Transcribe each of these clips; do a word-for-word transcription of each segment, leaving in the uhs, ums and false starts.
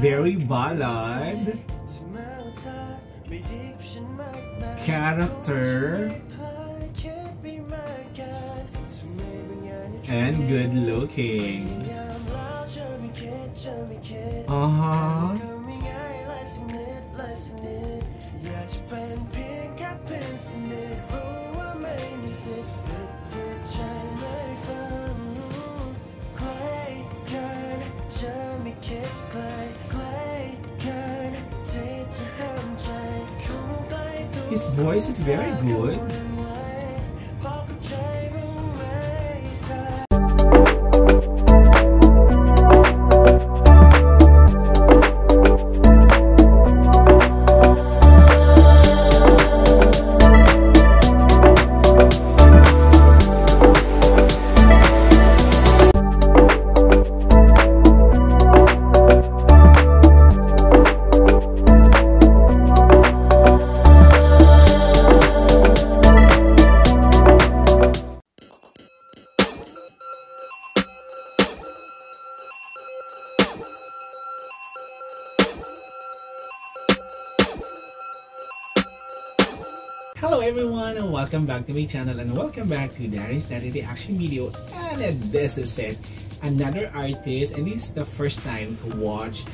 very ballad, character, and good looking. Uh-huh. His voice is very good. Hello everyone, and welcome back to my channel, and welcome back to Darren's Daily reaction video. And uh, this is it, another artist, and this is the first time to watch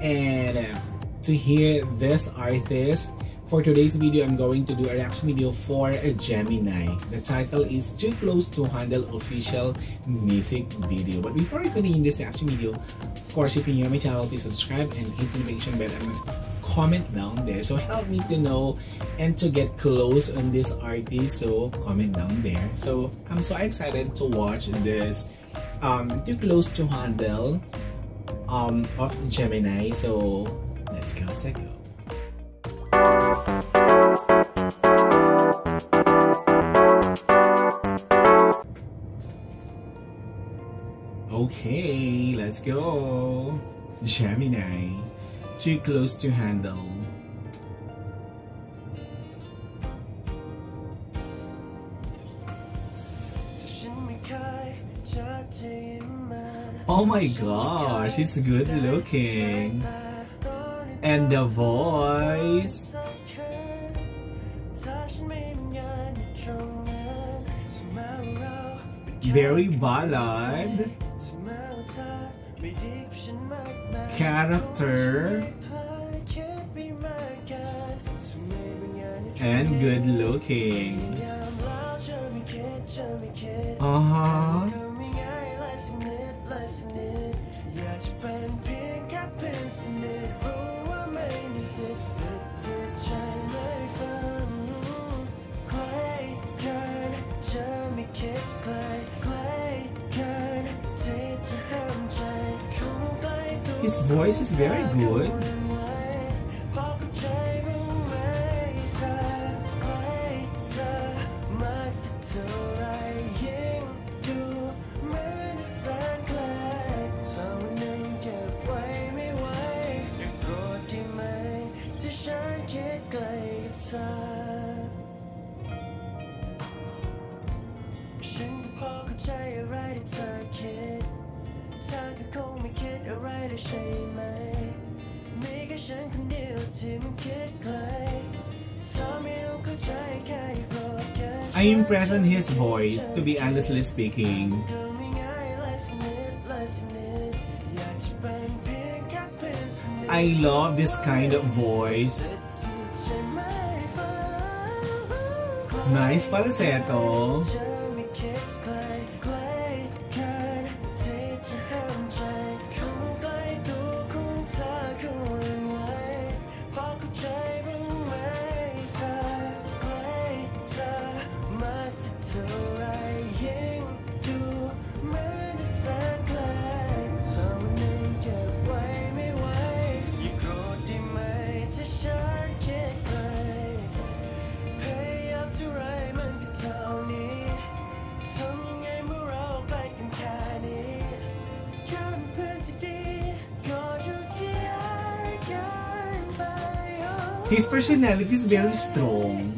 and uh, to hear this artist. For today's video, I'm going to do a reaction video for uh, Gemini. The title is Too Close to Handle official music video. But before I continue this reaction video, of course, if you're new on my channel, please subscribe and hit the notification bell and comment down there, so help me to know and to get close on this artist. So comment down there. So I'm so excited to watch this um Too Close to Handle um of Gemini. So let's go, let's go. Okay, let's go. Gemini, Too Close to Handle. Oh my gosh, she's good looking. And the voice. Very ballad. Character and good looking. Uh-huh. His voice is very good. I am impressed on his voice, to be honestly speaking. I love this kind of voice. Nice falsetto. His personality is very strong.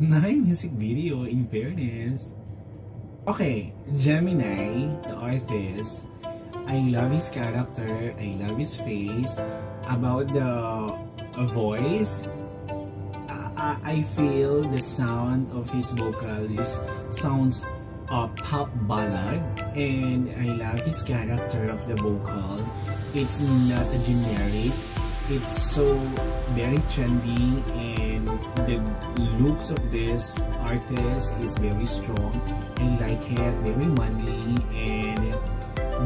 Nine music video, in fairness. Okay, Gemini, the artist, I love his character, I love his face. About the uh, voice, I, I feel the sound of his vocal is sounds a pop ballad, and I love his character of the vocal. It's not a generic, it's so very trendy, and the looks of this artist is very strong and like it, very manly, and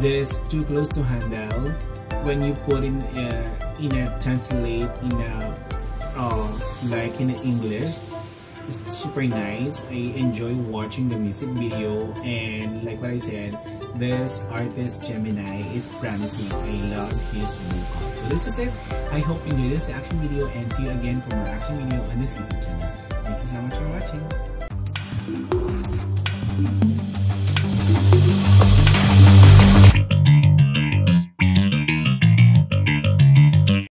this Too Close to Handle, when you put in uh, in a translate in a uh, like in English, it's super nice. I enjoy watching the music video, and like what I said, this artist Gemini is promising. I love his vocal. So this is it. I hope you enjoyed this action video, and see you again for more action video on this YouTube channel. Thank you so much for watching.